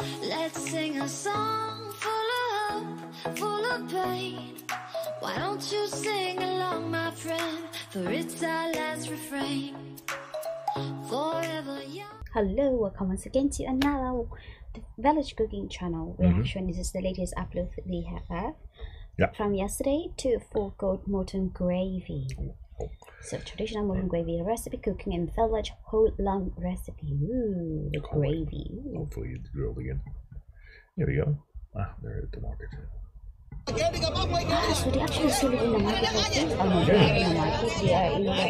Let's sing a song full of hope, full of pain. Why don't you sing along, my friend, for it's our last refrain. Forever young. Hello, welcome once again to another Village Cooking Channel reaction. This is the latest upload they have from yesterday to full-coat mutton gravy. So traditional mutton gravy recipe cooking in village whole long recipe. Ooh, the gravy. Hopefully it's grilled again. Here we go. Ah, there is the market. So they actually sell it in the market like this? Oh no, they're not in the market. They are in the act.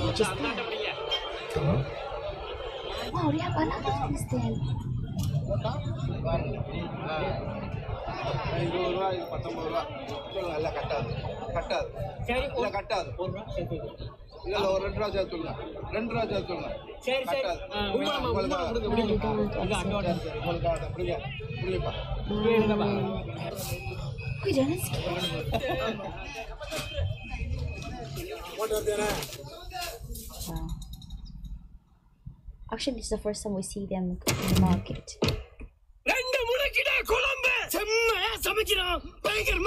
What is that? Wow, they have a lot of these things. Actually, this is the first time we see them in the market. Thank you.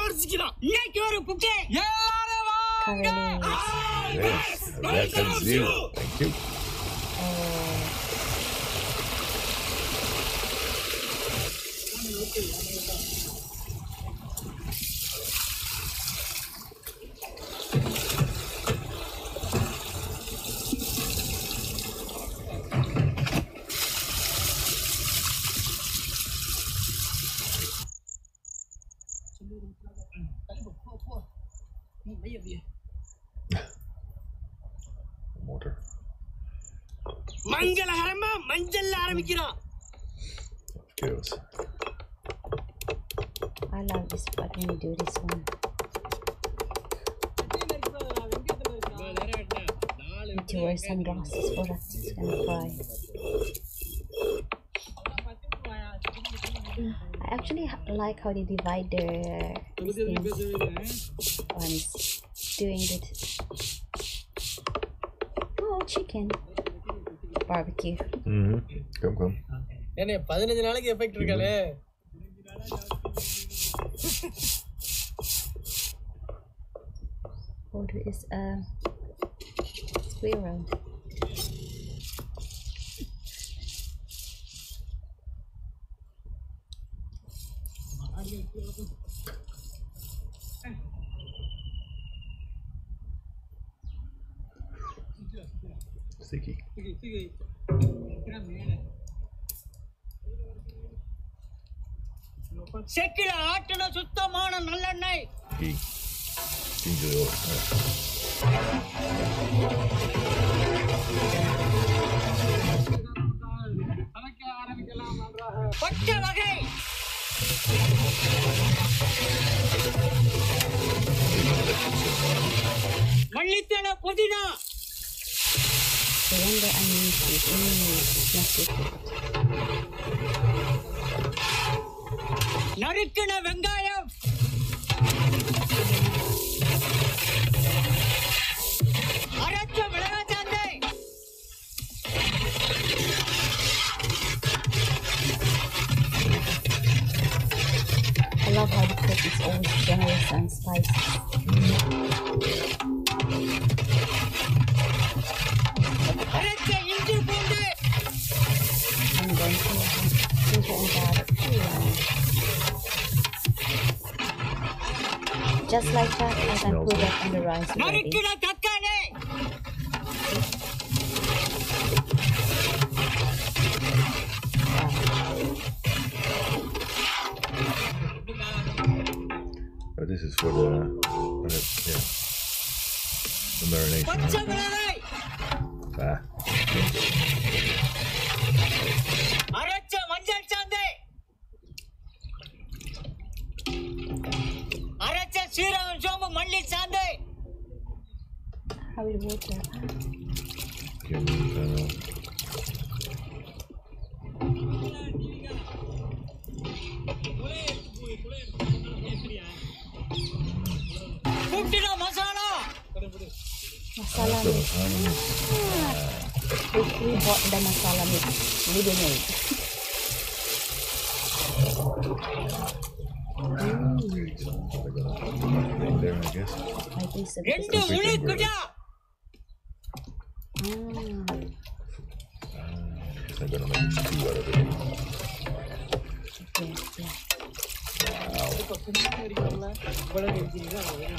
Water. Mangala Harama, Manjala Haramikira. I love this part when you do this one. I need to wear sunglasses for that. It's gonna cry. I actually like how they divide their ones doing it. Oh, chicken barbecue. Come. Order is a squirrel. Sticky. The one that I need is messy food. Narikana Vengaya! Aracha Velagachande! I love how the cook is always generous and spicy. Just like that, I can put that on the rice. Oh, this is for the marination. Right? How we water. masala meat. We bought the masala meat ready made. There, I guess. I taste a bit of everything. I'm gonna make stew out of it. Okay, yeah. Wow.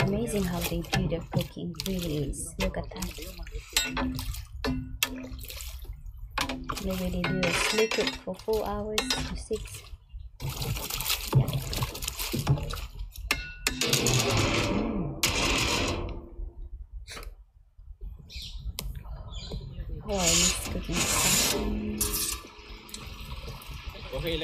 Amazing how they do the cooking, really is. Look at that. The way they do it, they cook for 4 hours to 6. Yeah. Oh, I miss cooking stuff. This is so good.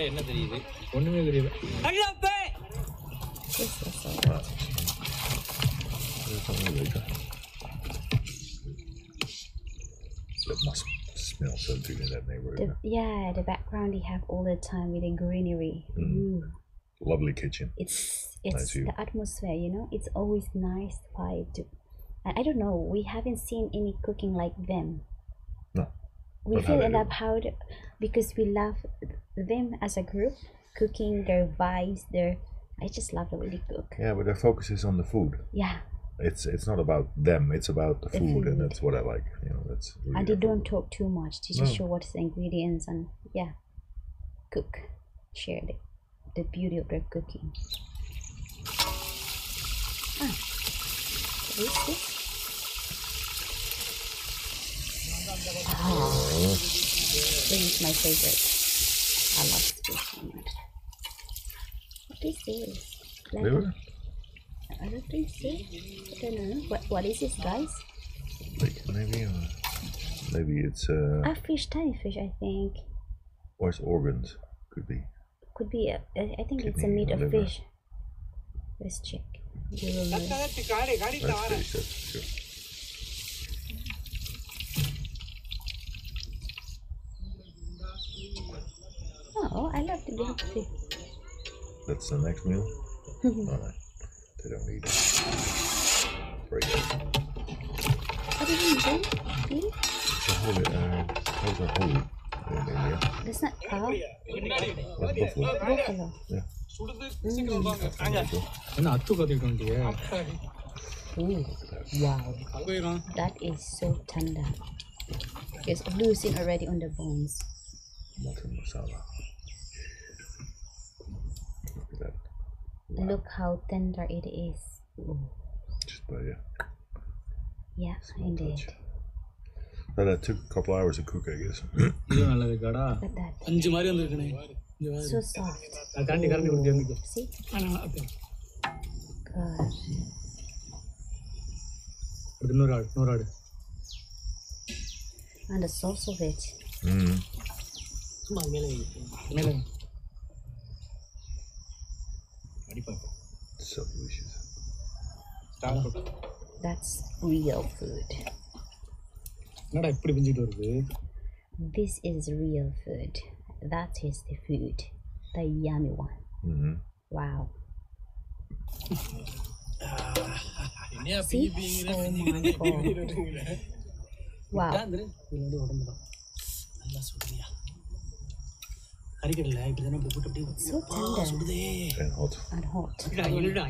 It must smell so good in that neighborhood. Yeah, the background they have all the time with the greenery. Lovely kitchen. It's the atmosphere, you know. It's always nice vibe to. I don't know. We haven't seen any cooking like them. No. We feel in that how because we love them as a group, cooking their vibes, their. I just love the way they cook. Yeah, but their focus is on the food. Yeah. It's not about them. It's about the food, and that's what I like. You know, that's. Really and they don't talk too much. They just show what's the ingredients and yeah, cook, share the beauty of their cooking. Ah, what is this? Oh, this is my favorite. I love this so much. What is this? Like I don't think so. I don't know. What is this, guys? Like maybe it's a fish, tiny fish, I think. Or it's organs, could be. Could be. I think it's a meat of fish. Let's check. That's fish, sure. Oh, I love to be happy. That's the next meal? Alright. They don't need it. Break it. What do you mean? It's a holy, how's a holy in India? That's not cow. That's buffalo. Buffalo. Yeah. Wow. That is so tender. It's loosened already on the bones. Mutton masala. Wow. Look how tender it is. Just by yeah, indeed. Touch. That took a couple hours to cook, I guess. Look at that. So soft. Ooh. See? Good. And the sauce of it. Melon. So delicious. That's real food. This is real food. That is the food. The yummy one. Wow. See? Oh my God. Wow. So tender and hot. Oh, you can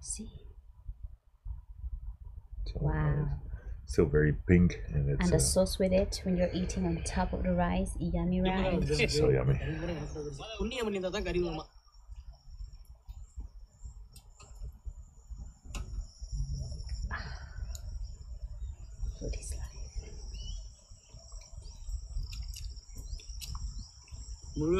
see. See? Wow. Still very pink, and it's the sauce with it when you're eating on top of the rice, yummy rice. This is so yummy. Food is life. I love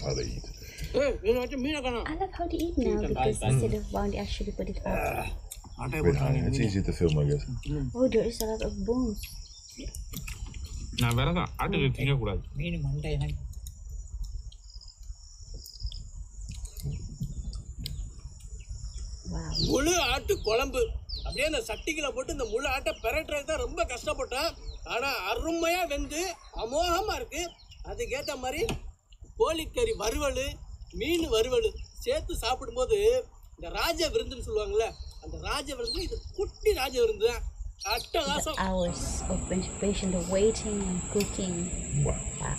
how they eat. I love how they eat now because instead of bound they actually put it up. It's easy to film, I guess. Oh, there is a lot of bones. Wow. அப்படியே அந்த சட்டிக்குள்ள போட்டு இந்த முழு ஆட்டை பெரட்டுறது தான் ரொம்ப கஷ்டப்பட்டோம். ஆனால் அருமையாக வெந்து அமோகமாக இருக்குது. அதுக்கேற்ற மாதிரி கோழிக்கறி வறுவல், மீன் வறுவல் சேர்த்து சாப்பிடும்போது இந்த ராஜ விருந்துன்னு சொல்லுவாங்கள்ல, அந்த ராஜ விருந்து இது, குட்டி ராஜ விருந்து தான். The hours of anticipation, the waiting and cooking. Wow.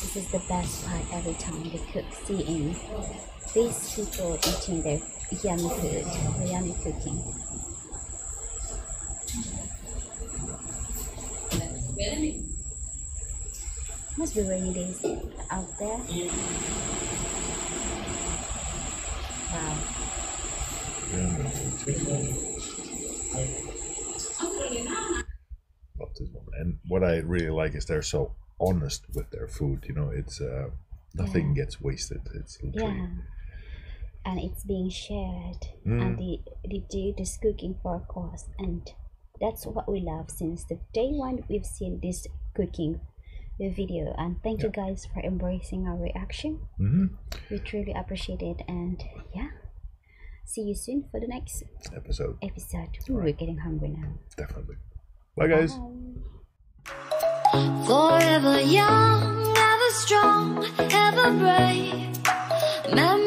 This is the best part every time they cook, seeing these people eating their yummy food, the yummy cooking. Must be rainy days out there. Wow. Love this one. And what I really like is they're so honest with their food, you know. It's nothing gets wasted. It's literally and it's being shared, and they do this cooking for a cause, and that's what we love. Since the day one we've seen this cooking video, and thank you guys for embracing our reaction. We truly appreciate it, and see you soon for the next episode. Ooh, right. We're getting hungry now. Definitely. Bye, guys. Forever young, ever strong, ever brave.